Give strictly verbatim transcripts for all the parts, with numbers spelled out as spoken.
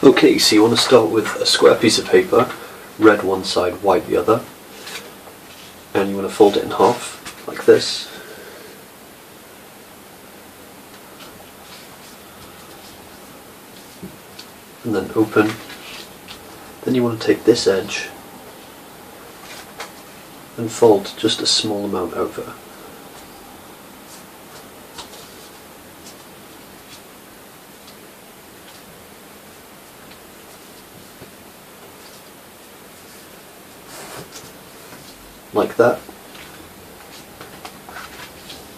Okay, so you want to start with a square piece of paper, red one side, white the other, and you want to fold it in half, like this. And then open. Then you want to take this edge and fold just a small amount over. Like that.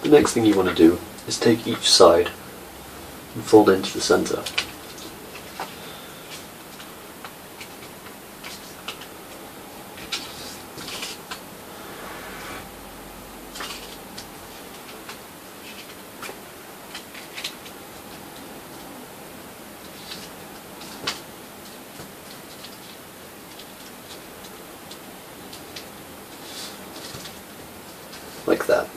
The next thing you want to do is take each side and fold into the center. Like that.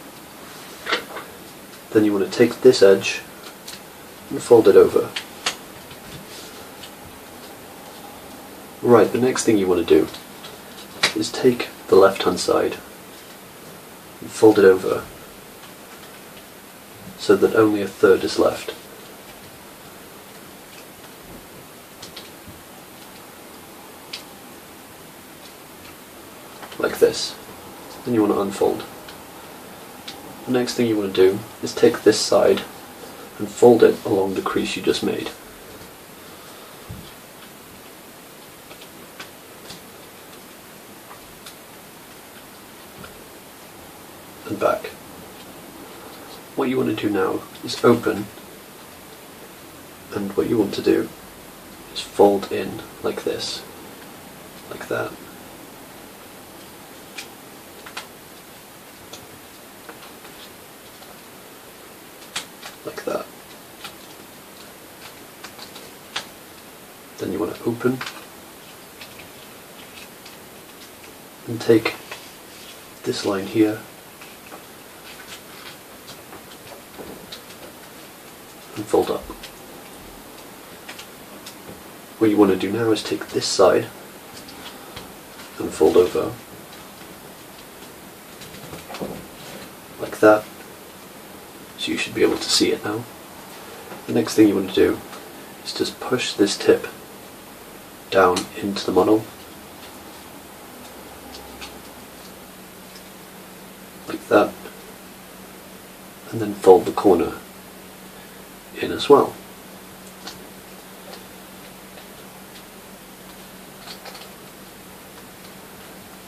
Then you want to take this edge and fold it over. Right, the next thing you want to do is take the left hand side and fold it over so that only a third is left. Like this. Then you want to unfold. The next thing you want to do is take this side and fold it along the crease you just made. And back. What you want to do now is open, and what you want to do is fold in like this, like that. Like that. Then you want to open and take this line here and fold up. What you want to do now is take this side and fold over like that. So you should be able to see it now. The next thing you want to do is just push this tip down into the model, like that, and then fold the corner in as well.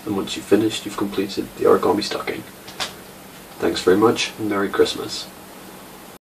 And once you've finished, you've completed the origami stocking. Thanks very much, and Merry Christmas.